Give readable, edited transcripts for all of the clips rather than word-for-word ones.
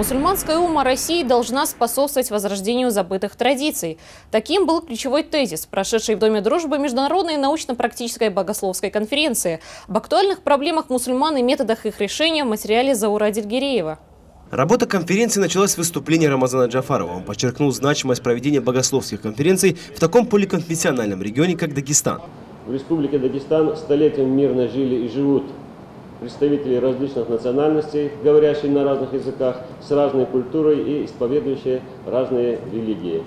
Мусульманская ума России должна способствовать возрождению забытых традиций. Таким был ключевой тезис, прошедший в Доме дружбы международной научно-практической богословской конференции об актуальных проблемах мусульман и методах их решения в материале Заура Адильгереева. Работа конференции началась с выступления Рамазана Джафарова. Он подчеркнул значимость проведения богословских конференций в таком поликонфессиональном регионе, как Дагестан. В Республике Дагестан столетием мирно жили и живут представители различных национальностей, говорящие на разных языках, с разной культурой и исповедующие разные религии.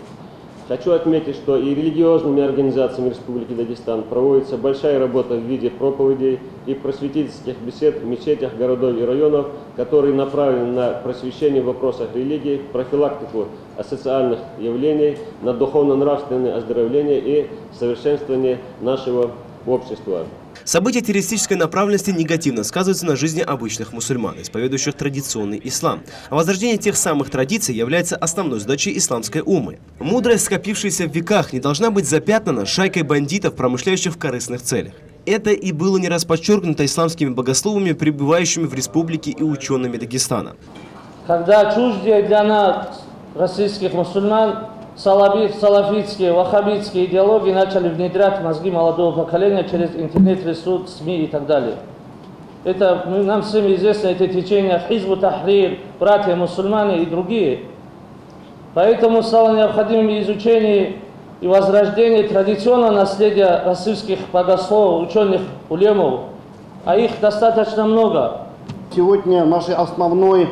Хочу отметить, что и религиозными организациями Республики Дагестан проводится большая работа в виде проповедей и просветительских бесед в мечетях городов и районов, которые направлены на просвещение в вопросах религии, профилактику асоциальных явлений, на духовно-нравственное оздоровление и совершенствование нашего общества. События террористической направленности негативно сказываются на жизни обычных мусульман, исповедующих традиционный ислам. А возрождение тех самых традиций является основной задачей исламской уммы. Мудрость, скопившаяся в веках, не должна быть запятнана шайкой бандитов, промышляющих в корыстных целях. Это и было не раз подчеркнуто исламскими богословами, пребывающими в республике, и учеными Дагестана. Когда чуждые для нас, российских мусульман, салафитские, ваххабитские идеологии начали внедрять в мозги молодого поколения через интернет-ресурс, СМИ и так далее. Это, нам всем известно, эти течения Хизбу Тахрир, братья-мусульмане и другие. Поэтому стало необходимым изучение и возрождение традиционного наследия российских богословов, ученых, улемов. А их достаточно много. Сегодня нашей основной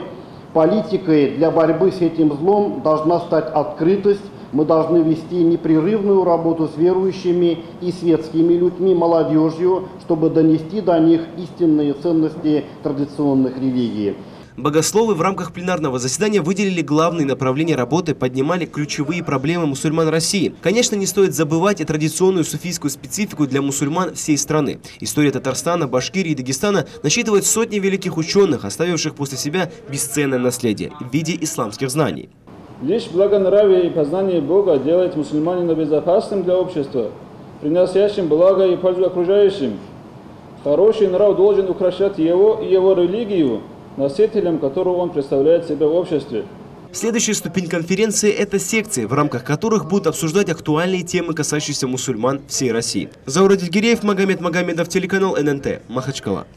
политикой для борьбы с этим злом должна стать открытость. Мы должны вести непрерывную работу с верующими и светскими людьми, молодежью, чтобы донести до них истинные ценности традиционных религий. Богословы в рамках пленарного заседания выделили главные направления работы, поднимали ключевые проблемы мусульман России. Конечно, не стоит забывать и традиционную суфийскую специфику для мусульман всей страны. История Татарстана, Башкирии и Дагестана насчитывает сотни великих ученых, оставивших после себя бесценное наследие в виде исламских знаний. Лишь благонравие и познание Бога делает мусульманина безопасным для общества, приносящим благо и пользу окружающим. Хороший нрав должен украшать его и его религию, носителем которого он представляет себя в обществе. Следующая ступень конференции – это секции, в рамках которых будут обсуждать актуальные темы, касающиеся мусульман всей России. Заур Адильгереев, Магомет Магомедов, телеканал ННТ, Махачкала.